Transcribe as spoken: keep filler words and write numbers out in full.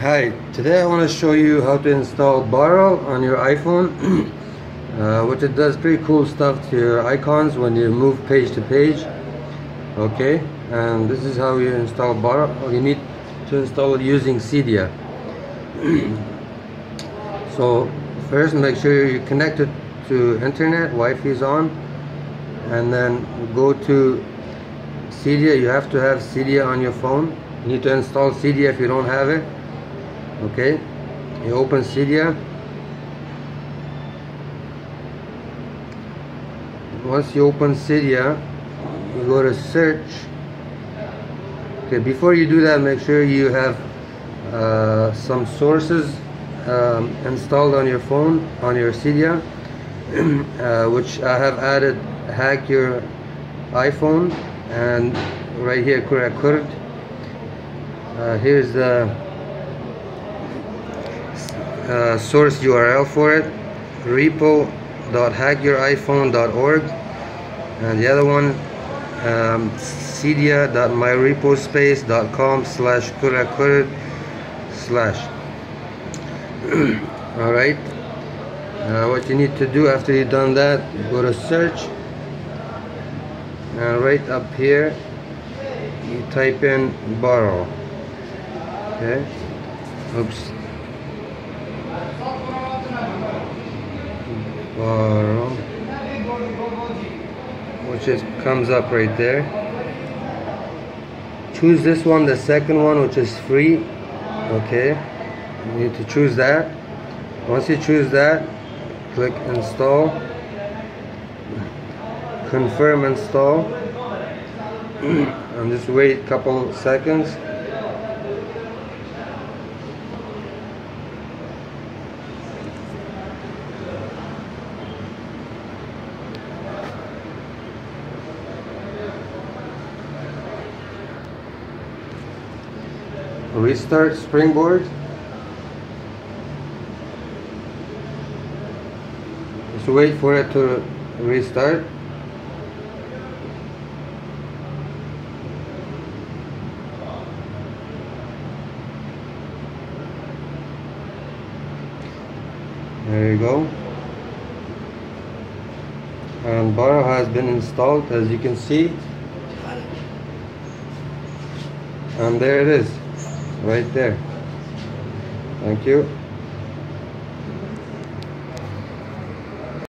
Hi, today I want to show you how to install Barrel on your iPhone, uh, which it does pretty cool stuff to your icons when you move page to page. Okay, and this is how you install Barrel. Well, you need to install it using Cydia. So first, make sure you connect it to internet, Wi-Fi is on, and then go to Cydia. You have to have Cydia on your phone. You need to install Cydia if you don't have it. Okay, you open Cydia. Once you open Cydia, you go to search. Okay, before you do that, make sure you have uh, some sources um, installed on your phone, on your Cydia, uh, which I have added. Hack your iPhone, and right here, Kurd. Uh, here's the. Uh, source U R L for it, repo dot hack your iphone dot org, and the other one, um, cydia dot myrepospace dot com slash kurakurid slash. Alright, uh, what you need to do after you've done that, go to search, and right up here you type in Barrel. Okay, oops, Barrel, which is comes up right there. Choose this one, the second one, which is free. Okay, you need to choose that. Once you choose that, click install, confirm install, and just wait a couple seconds. Restart Springboard. Just wait for it to restart. There you go. And Barrel has been installed, as you can see. And there it is. Right there. Thank you.